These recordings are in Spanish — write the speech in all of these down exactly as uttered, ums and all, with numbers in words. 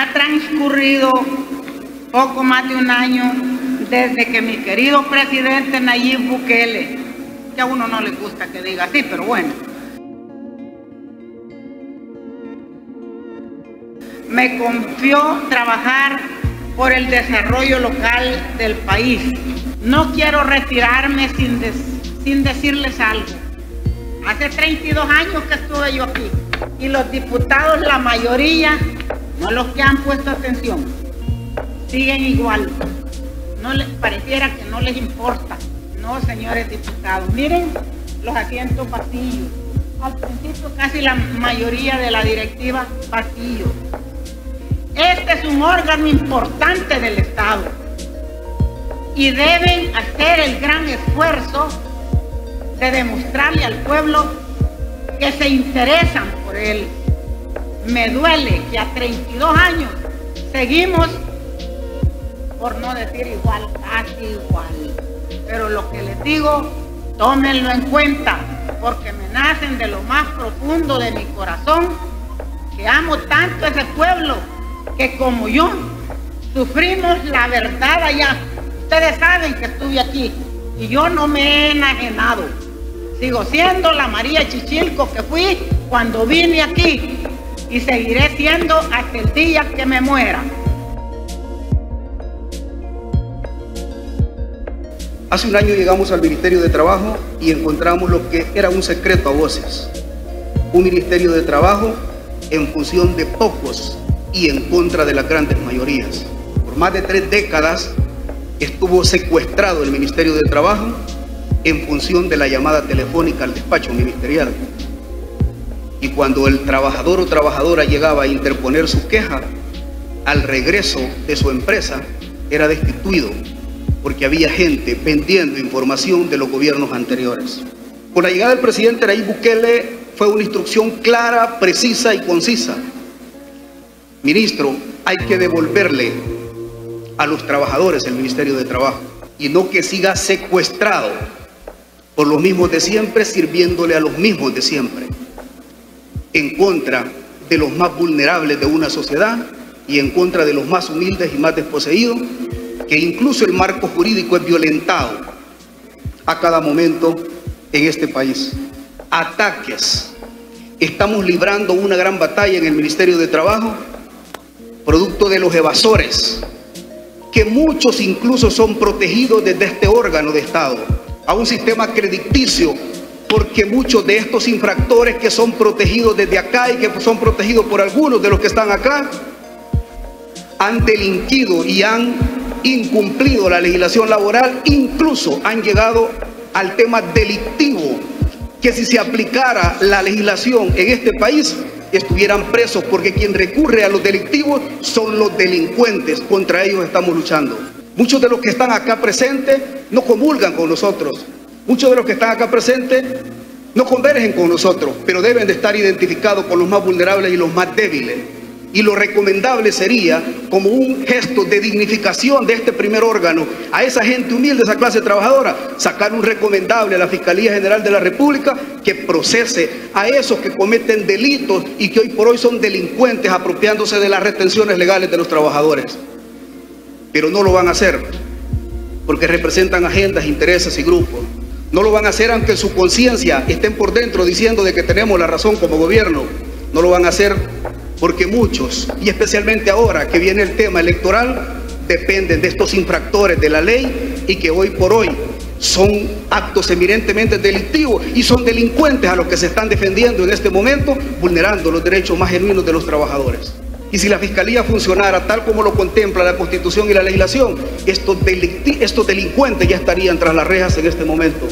Ha transcurrido poco más de un año desde que mi querido presidente Nayib Bukele, que a uno no le gusta que diga así, pero bueno, me confió trabajar por el desarrollo local del país. No quiero retirarme sin, des, sin decirles algo. Hace treinta y dos años que estuve yo aquí y los diputados, la mayoría, no los que han puesto atención, siguen igual. No les pareciera que no les importa. No, señores diputados, miren los asientos vacíos. Al principio casi la mayoría de la directiva vacíos. Este es un órgano importante del Estado y deben hacer el gran esfuerzo de demostrarle al pueblo que se interesan por él. Me duele que a treinta y dos años seguimos, por no decir igual, casi igual. Pero lo que les digo, tómenlo en cuenta, porque me nacen de lo más profundo de mi corazón, que amo tanto a ese pueblo, que como yo, sufrimos la verdad allá. Ustedes saben que estuve aquí y yo no me he enajenado. Sigo siendo la María Chichilco que fui cuando vine aquí. Y seguiré siendo hasta el día que me muera. Hace un año llegamos al Ministerio de Trabajo y encontramos lo que era un secreto a voces. Un Ministerio de Trabajo en función de pocos y en contra de las grandes mayorías. Por más de tres décadas estuvo secuestrado el Ministerio de Trabajo en función de la llamada telefónica al despacho ministerial. Y cuando el trabajador o trabajadora llegaba a interponer su queja, al regreso de su empresa era destituido porque había gente vendiendo información de los gobiernos anteriores. Con la llegada del presidente Nayib Bukele fue una instrucción clara, precisa y concisa. Ministro, hay que devolverle a los trabajadores el Ministerio de Trabajo y no que siga secuestrado por los mismos de siempre, sirviéndole a los mismos de siempre, en contra de los más vulnerables de una sociedad y en contra de los más humildes y más desposeídos, que incluso el marco jurídico es violentado a cada momento en este país. Ataques. Estamos librando una gran batalla en el Ministerio de Trabajo, producto de los evasores, que muchos incluso son protegidos desde este órgano de Estado, a un sistema crediticio, porque muchos de estos infractores que son protegidos desde acá y que son protegidos por algunos de los que están acá, han delinquido y han incumplido la legislación laboral, incluso han llegado al tema delictivo, que si se aplicara la legislación en este país, estuvieran presos, porque quien recurre a los delictivos son los delincuentes, contra ellos estamos luchando. Muchos de los que están acá presentes no comulgan con nosotros. Muchos de los que están acá presentes no convergen con nosotros, pero deben de estar identificados con los más vulnerables y los más débiles. Y lo recomendable sería, como un gesto de dignificación de este primer órgano, a esa gente humilde, a esa clase trabajadora, sacar un recomendable a la Fiscalía General de la República que procese a esos que cometen delitos y que hoy por hoy son delincuentes apropiándose de las retenciones legales de los trabajadores. Pero no lo van a hacer, porque representan agendas, intereses y grupos. No lo van a hacer aunque en su conciencia estén por dentro diciendo de que tenemos la razón como gobierno. No lo van a hacer porque muchos, y especialmente ahora que viene el tema electoral, dependen de estos infractores de la ley y que hoy por hoy son actos eminentemente delictivos y son delincuentes a los que se están defendiendo en este momento, vulnerando los derechos más genuinos de los trabajadores. Y si la Fiscalía funcionara tal como lo contempla la Constitución y la legislación, estos, estos delincuentes ya estarían tras las rejas en este momento.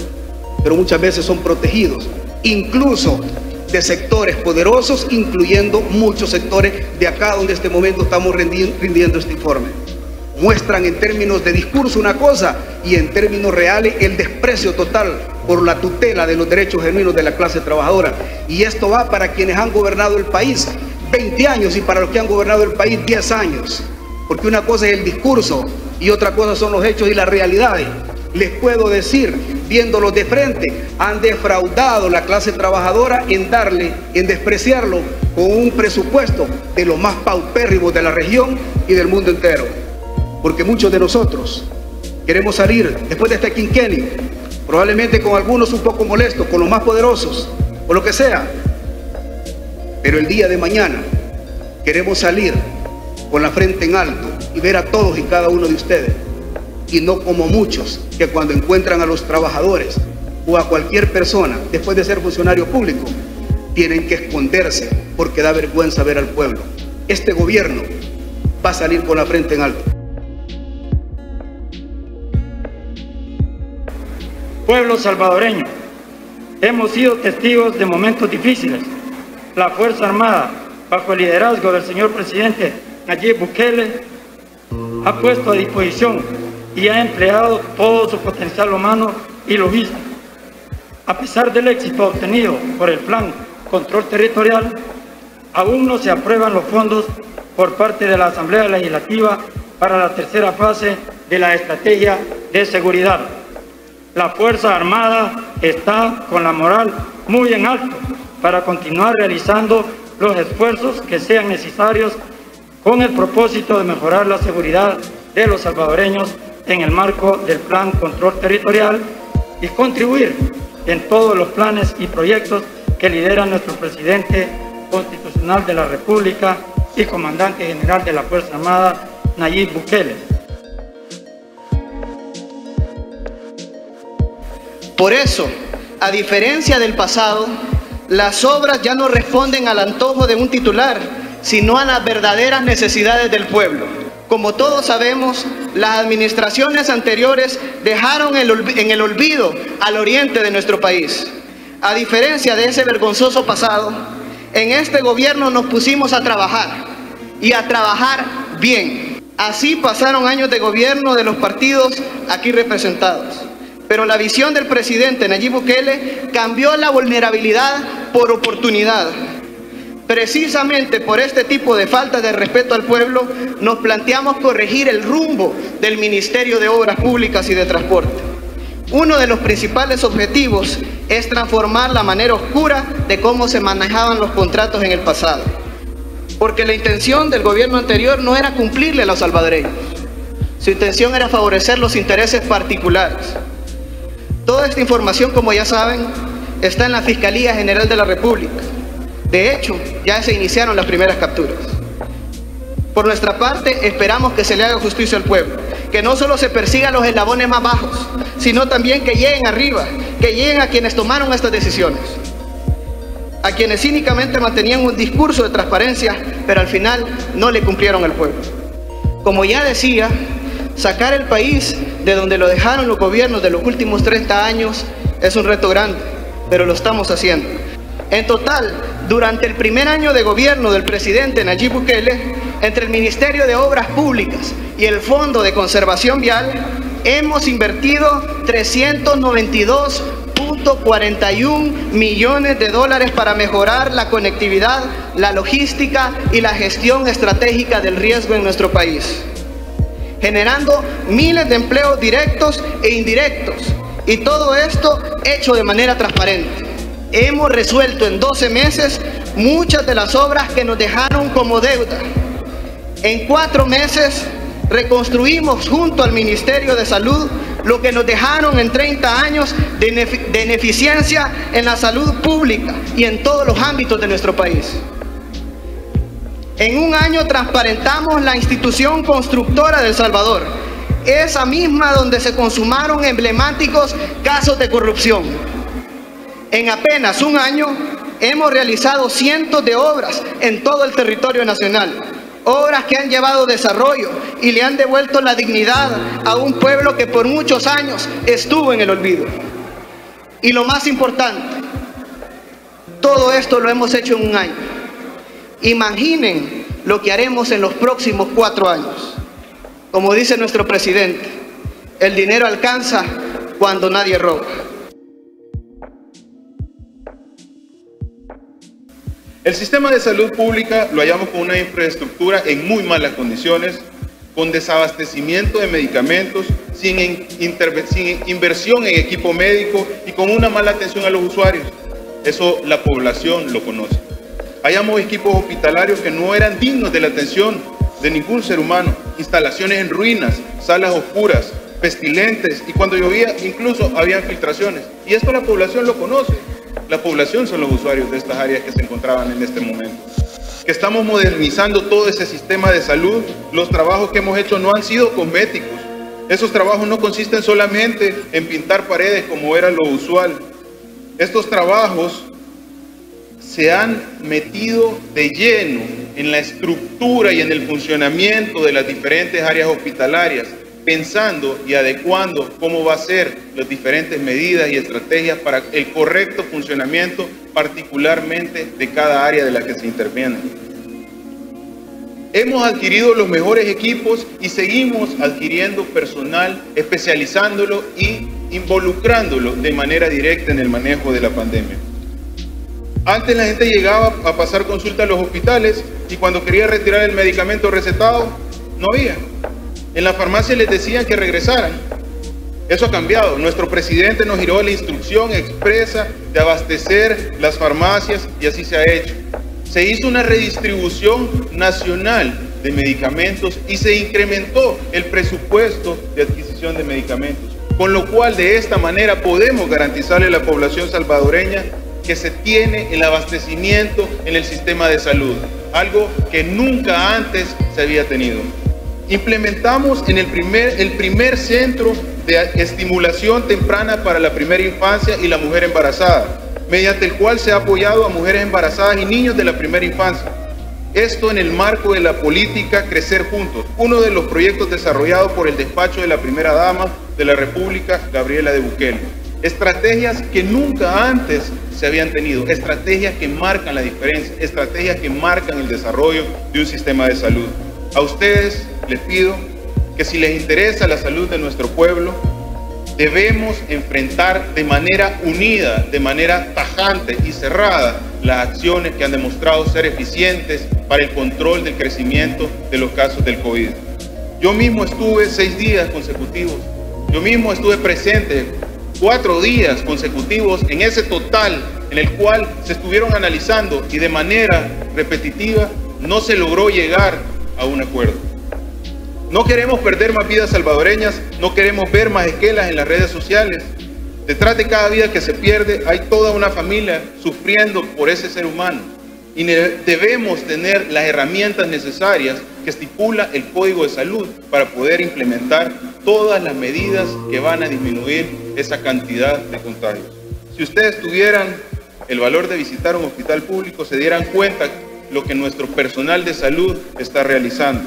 Pero muchas veces son protegidos, incluso de sectores poderosos, incluyendo muchos sectores de acá donde en este momento estamos rendi rindiendo este informe. Muestran en términos de discurso una cosa y en términos reales el desprecio total por la tutela de los derechos genuinos de la clase trabajadora. Y esto va para quienes han gobernado el país veinte años y para los que han gobernado el país diez años, porque una cosa es el discurso y otra cosa son los hechos y las realidades. les puedo decir, viéndolos de frente, han defraudado la clase trabajadora en darle, en despreciarlo con un presupuesto de los más paupérrimos de la región y del mundo entero. Porque muchos de nosotros queremos salir después de este quinquenio, probablemente con algunos un poco molestos, con los más poderosos, o lo que sea. Pero el día de mañana queremos salir con la frente en alto y ver a todos y cada uno de ustedes. Y no como muchos que cuando encuentran a los trabajadores o a cualquier persona después de ser funcionario público, tienen que esconderse porque da vergüenza ver al pueblo. Este gobierno va a salir con la frente en alto. Pueblo salvadoreño, hemos sido testigos de momentos difíciles. La Fuerza Armada, bajo el liderazgo del señor presidente Nayib Bukele, ha puesto a disposición y ha empleado todo su potencial humano y logístico. A pesar del éxito obtenido por el Plan Control Territorial, aún no se aprueban los fondos por parte de la Asamblea Legislativa para la tercera fase de la Estrategia de Seguridad. La Fuerza Armada está con la moral muy en alto para continuar realizando los esfuerzos que sean necesarios con el propósito de mejorar la seguridad de los salvadoreños en el marco del Plan Control Territorial y contribuir en todos los planes y proyectos que lidera nuestro presidente constitucional de la República y comandante general de la Fuerza Armada, Nayib Bukele. Por eso, a diferencia del pasado, las obras ya no responden al antojo de un titular, sino a las verdaderas necesidades del pueblo. Como todos sabemos, las administraciones anteriores dejaron en el olvido al oriente de nuestro país. A diferencia de ese vergonzoso pasado, en este gobierno nos pusimos a trabajar, y a trabajar bien. Así pasaron años de gobierno de los partidos aquí representados. Pero la visión del presidente Nayib Bukele cambió la vulnerabilidad por oportunidad. Precisamente por este tipo de falta de respeto al pueblo, nos planteamos corregir el rumbo del Ministerio de Obras Públicas y de Transporte. Uno de los principales objetivos es transformar la manera oscura de cómo se manejaban los contratos en el pasado. Porque la intención del gobierno anterior no era cumplirle a los salvadoreños. Su intención era favorecer los intereses particulares. Toda esta información, como ya saben, está en la Fiscalía General de la República. De hecho, ya se iniciaron las primeras capturas. Por nuestra parte, esperamos que se le haga justicia al pueblo, que no solo se persigan los eslabones más bajos, sino también que lleguen arriba, que lleguen a quienes tomaron estas decisiones, a quienes cínicamente mantenían un discurso de transparencia, pero al final no le cumplieron al pueblo. Como ya decía, sacar el país de donde lo dejaron los gobiernos de los últimos treinta años es un reto grande, pero lo estamos haciendo. En total, durante el primer año de gobierno del presidente Nayib Bukele, entre el Ministerio de Obras Públicas y el Fondo de Conservación Vial, hemos invertido trescientos noventa y dos punto cuarenta y uno millones de dólares para mejorar la conectividad, la logística y la gestión estratégica del riesgo en nuestro país, generando miles de empleos directos e indirectos, y todo esto hecho de manera transparente. Hemos resuelto en doce meses muchas de las obras que nos dejaron como deuda. En cuatro meses reconstruimos junto al Ministerio de Salud lo que nos dejaron en treinta años de ineficiencia en la salud pública y en todos los ámbitos de nuestro país. En un año transparentamos la institución constructora de El Salvador, esa misma donde se consumaron emblemáticos casos de corrupción. En apenas un año hemos realizado cientos de obras en todo el territorio nacional, obras que han llevado desarrollo y le han devuelto la dignidad a un pueblo que por muchos años estuvo en el olvido. Y lo más importante, todo esto lo hemos hecho en un año. Imaginen lo que haremos en los próximos cuatro años. Como dice nuestro presidente, el dinero alcanza cuando nadie roba. El sistema de salud pública lo hallamos con una infraestructura en muy malas condiciones, con desabastecimiento de medicamentos, sin, sin inversión en equipo médico y con una mala atención a los usuarios. Eso la población lo conoce. Hallamos equipos hospitalarios que no eran dignos de la atención de ningún ser humano, instalaciones en ruinas, salas oscuras, pestilentes, y cuando llovía incluso había filtraciones. Y esto la población lo conoce. La población son los usuarios de estas áreas que se encontraban en este momento. Que estamos modernizando todo ese sistema de salud, los trabajos que hemos hecho no han sido cosméticos. Esos trabajos no consisten solamente en pintar paredes como era lo usual. Estos trabajos se han metido de lleno en la estructura y en el funcionamiento de las diferentes áreas hospitalarias, pensando y adecuando cómo va a ser las diferentes medidas y estrategias para el correcto funcionamiento, particularmente de cada área de la que se interviene. Hemos adquirido los mejores equipos y seguimos adquiriendo personal, especializándolo y involucrándolo de manera directa en el manejo de la pandemia. Antes la gente llegaba a pasar consulta a los hospitales y cuando quería retirar el medicamento recetado, no había. En la farmacia les decían que regresaran. Eso ha cambiado. Nuestro presidente nos giró la instrucción expresa de abastecer las farmacias y así se ha hecho. Se hizo una redistribución nacional de medicamentos y se incrementó el presupuesto de adquisición de medicamentos, con lo cual de esta manera podemos garantizarle a la población salvadoreña que se tiene el abastecimiento en el sistema de salud, algo que nunca antes se había tenido. Implementamos en el primer, el primer centro de estimulación temprana para la primera infancia y la mujer embarazada, mediante el cual se ha apoyado a mujeres embarazadas y niños de la primera infancia. Esto en el marco de la política Crecer Juntos, uno de los proyectos desarrollados por el despacho de la primera dama de la República, Gabriela de Bukele. Estrategias que nunca antes se habían tenido, estrategias que marcan la diferencia, estrategias que marcan el desarrollo de un sistema de salud. A ustedes les pido que si les interesa la salud de nuestro pueblo, debemos enfrentar de manera unida, de manera tajante y cerrada las acciones que han demostrado ser eficientes para el control del crecimiento de los casos del COVID. Yo mismo estuve seis días consecutivos, yo mismo estuve presente cuatro días consecutivos en ese total en el cual se estuvieron analizando y de manera repetitiva no se logró llegar a un acuerdo. No queremos perder más vidas salvadoreñas, no queremos ver más esquelas en las redes sociales. Detrás de cada vida que se pierde hay toda una familia sufriendo por ese ser humano y debemos tener las herramientas necesarias que estipula el Código de Salud para poder implementar todas las medidas que van a disminuir esa cantidad de contagios. Si ustedes tuvieran el valor de visitar un hospital público, se dieran cuenta lo que nuestro personal de salud está realizando.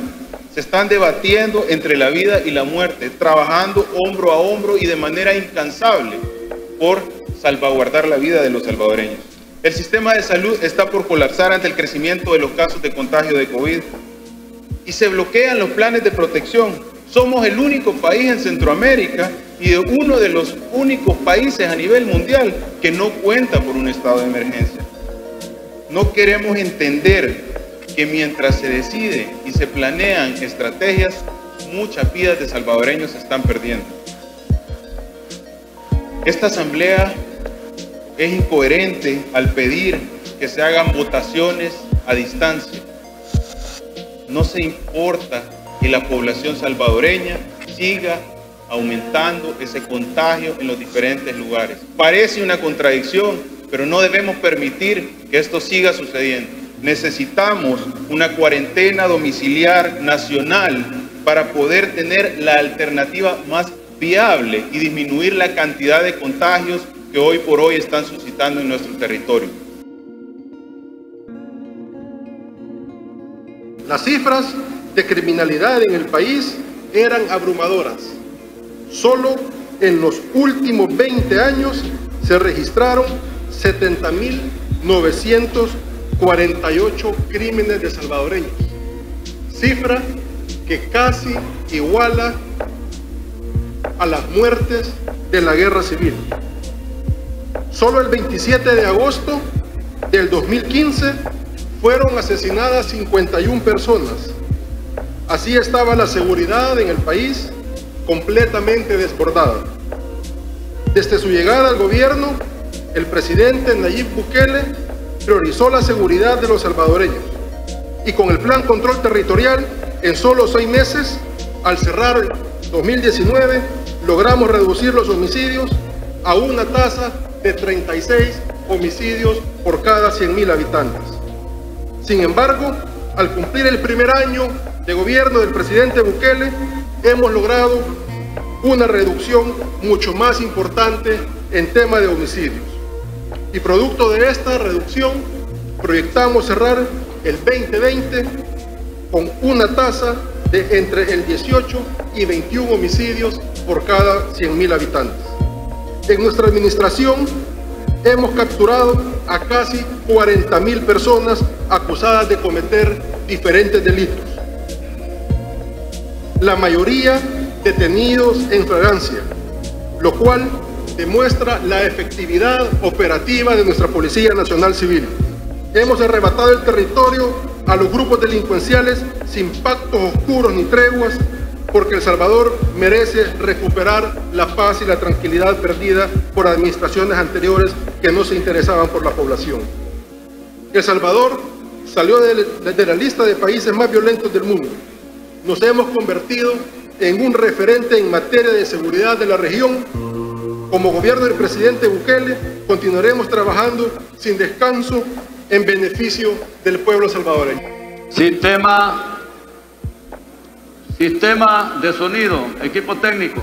Se están debatiendo entre la vida y la muerte, trabajando hombro a hombro y de manera incansable por salvaguardar la vida de los salvadoreños. El sistema de salud está por colapsar ante el crecimiento de los casos de contagio de COVID y se bloquean los planes de protección. Somos el único país en Centroamérica y uno de los únicos países a nivel mundial que no cuenta por un estado de emergencia. No queremos entender que mientras se decide y se planean estrategias, muchas vidas de salvadoreños se están perdiendo. Esta asamblea es incoherente al pedir que se hagan votaciones a distancia. No se importa que la población salvadoreña siga aumentando ese contagio en los diferentes lugares. Parece una contradicción, pero no debemos permitir que esto siga sucediendo. Necesitamos una cuarentena domiciliar nacional para poder tener la alternativa más viable y disminuir la cantidad de contagios que hoy por hoy están suscitando en nuestro territorio. Las cifras de criminalidad en el país eran abrumadoras. Solo en los últimos veinte años se registraron setenta mil novecientos cuarenta y ocho crímenes de salvadoreños, cifra que casi iguala a las muertes de la guerra civil. Solo el veintisiete de agosto del dos mil quince fueron asesinadas cincuenta y una personas, Así estaba la seguridad en el país completamente desbordada. Desde su llegada al gobierno, el presidente Nayib Bukele priorizó la seguridad de los salvadoreños y con el Plan Control Territorial, en solo seis meses, al cerrar dos mil diecinueve, logramos reducir los homicidios a una tasa de treinta y seis homicidios por cada cien mil habitantes. Sin embargo, al cumplir el primer año de gobierno del presidente Bukele, hemos logrado una reducción mucho más importante en tema de homicidios. Y producto de esta reducción, proyectamos cerrar el veinte veinte con una tasa de entre el dieciocho y veintiuno homicidios por cada cien mil habitantes. En nuestra administración hemos capturado a casi cuarenta mil personas acusadas de cometer diferentes delitos. La mayoría detenidos en flagrancia, lo cual demuestra la efectividad operativa de nuestra Policía Nacional Civil. Hemos arrebatado el territorio a los grupos delincuenciales sin pactos oscuros ni treguas, porque El Salvador merece recuperar la paz y la tranquilidad perdida por administraciones anteriores que no se interesaban por la población. El Salvador salió de la lista de países más violentos del mundo. Nos hemos convertido en un referente en materia de seguridad de la región. Como gobierno del presidente Bukele, continuaremos trabajando sin descanso en beneficio del pueblo salvadoreño. Sistema, sistema de sonido, equipo técnico.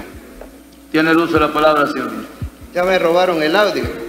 Tiene el uso de la palabra, señor. Ya me robaron el audio.